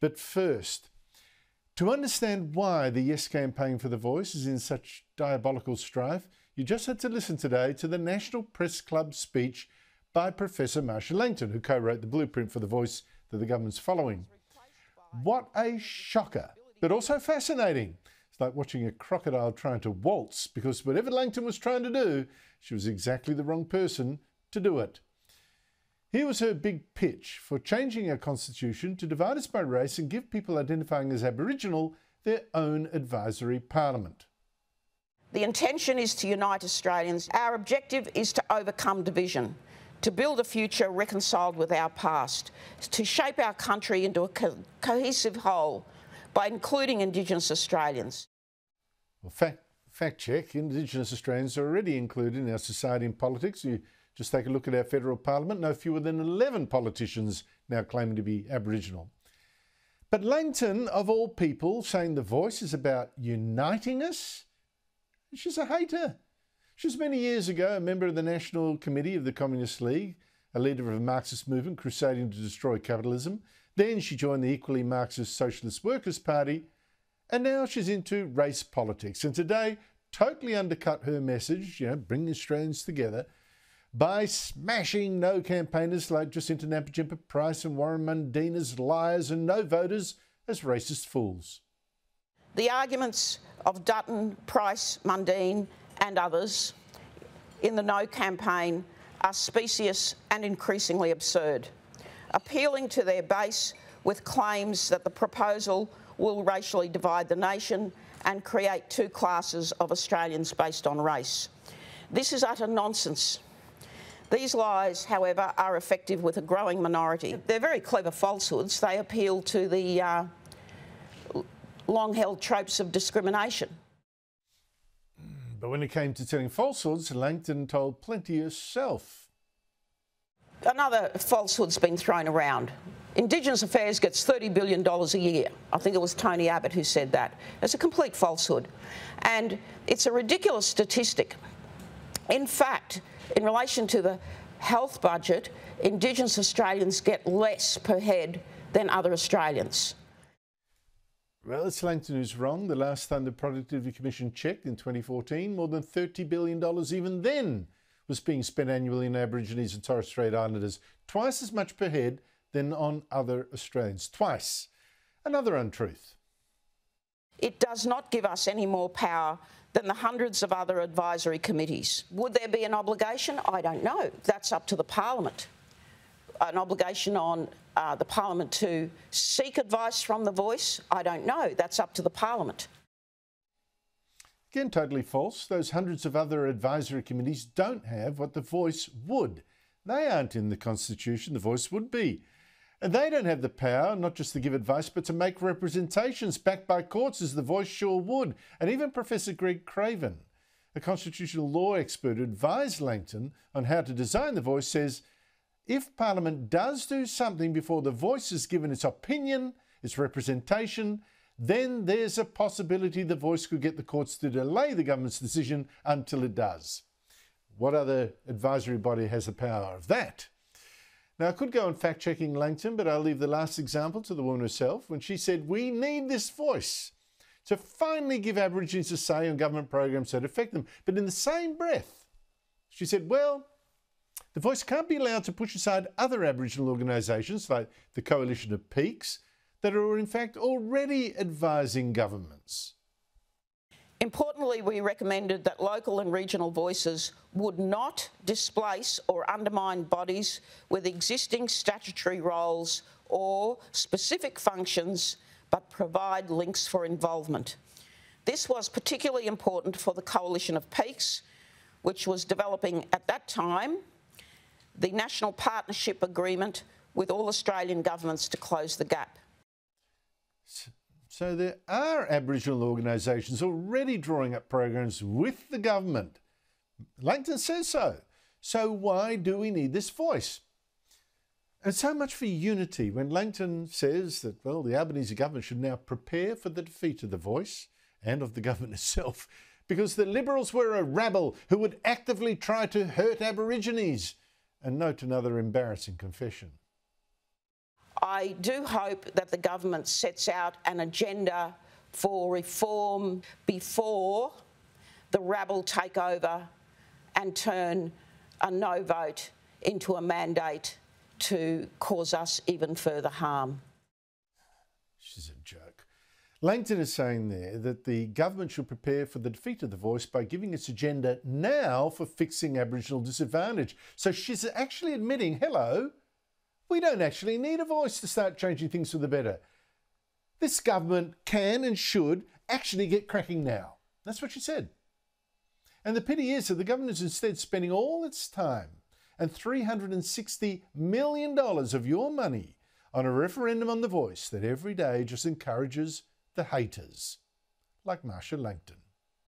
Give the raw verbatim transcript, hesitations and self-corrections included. But first, to understand why the Yes campaign for The Voice is in such diabolical strife, you just had to listen today to the National Press Club speech by Professor Marcia Langton, who co-wrote the blueprint for The Voice that the government's following. What a shocker, but also fascinating. It's like watching a crocodile trying to waltz, because whatever Langton was trying to do, she was exactly the wrong person to do it. Here was her big pitch for changing our constitution to divide us by race and give people identifying as Aboriginal their own advisory parliament. The intention is to unite Australians. Our objective is to overcome division, to build a future reconciled with our past, to shape our country into a co cohesive whole by including Indigenous Australians. Well, fact, fact check, Indigenous Australians are already included in our society and politics. You just take a look at our federal parliament, no fewer than eleven politicians now claiming to be Aboriginal. But Langton, of all people, saying The Voice is about uniting us, she's a hater. She was many years ago a member of the National Committee of the Communist League, a leader of a Marxist movement crusading to destroy capitalism. Then she joined the equally Marxist Socialist Workers' Party, and now she's into race politics. And today, totally undercut her message, you know, bring Australians together, by smashing no campaigners like Jacinta Nampajinpa Price and Warren Mundine as liars and no voters as racist fools. The arguments of Dutton, Price, Mundine and others in the no campaign are specious and increasingly absurd, appealing to their base with claims that the proposal will racially divide the nation and create two classes of Australians based on race. This is utter nonsense. These lies, however, are effective with a growing minority. They're very clever falsehoods. They appeal to the uh, long-held tropes of discrimination. But when it came to telling falsehoods, Langton told plenty herself. Another falsehood's been thrown around. Indigenous Affairs gets thirty billion dollars a year. I think it was Tony Abbott who said that. It's a complete falsehood. And it's a ridiculous statistic. In fact, in relation to the health budget, Indigenous Australians get less per head than other Australians. Well, it's Langton who's wrong. The last time the Productivity Commission checked in twenty fourteen, more than thirty billion dollars even then was being spent annually on Aborigines and Torres Strait Islanders, twice as much per head than on other Australians. Twice. Another untruth. It does not give us any more power than the hundreds of other advisory committees. Would there be an obligation? I don't know. That's up to the Parliament. An obligation on uh, the Parliament to seek advice from The Voice? I don't know. That's up to the Parliament. Again, totally false. Those hundreds of other advisory committees don't have what The Voice would. They aren't in the Constitution. The Voice would be. And they don't have the power, not just to give advice, but to make representations backed by courts, as The Voice sure would. And even Professor Greg Craven, a constitutional law expert who advised Langton on how to design The Voice, says if Parliament does do something before The Voice is given its opinion, its representation, then there's a possibility The Voice could get the courts to delay the government's decision until it does. What other advisory body has the power of that? Now, I could go on fact-checking Langton, but I'll leave the last example to the woman herself when she said, we need this voice to finally give Aborigines a say on government programs that affect them. But in the same breath, she said, well, the voice can't be allowed to push aside other Aboriginal organisations like the Coalition of Peaks that are in fact already advising governments. Importantly, we recommended that local and regional voices would not displace or undermine bodies with existing statutory roles or specific functions, but provide links for involvement. This was particularly important for the Coalition of Peaks, which was developing at that time the National Partnership Agreement with all Australian governments to close the gap. So there are Aboriginal organisations already drawing up programs with the government. Langton says so. So why do we need this voice? And so much for unity when Langton says that, well, the Albanese government should now prepare for the defeat of the voice and of the government itself, because the Liberals were a rabble who would actively try to hurt Aborigines. And note another embarrassing confession. I do hope that the government sets out an agenda for reform before the rabble take over and turn a no vote into a mandate to cause us even further harm. She's a joke. Langton is saying there that the government should prepare for the defeat of The Voice by giving its agenda now for fixing Aboriginal disadvantage. So she's actually admitting, hello, we don't actually need a voice to start changing things for the better. This government can and should actually get cracking now. That's what she said. And the pity is that the government is instead spending all its time and three hundred and sixty million dollars of your money on a referendum on The Voice that every day just encourages the haters, like Marcia Langton.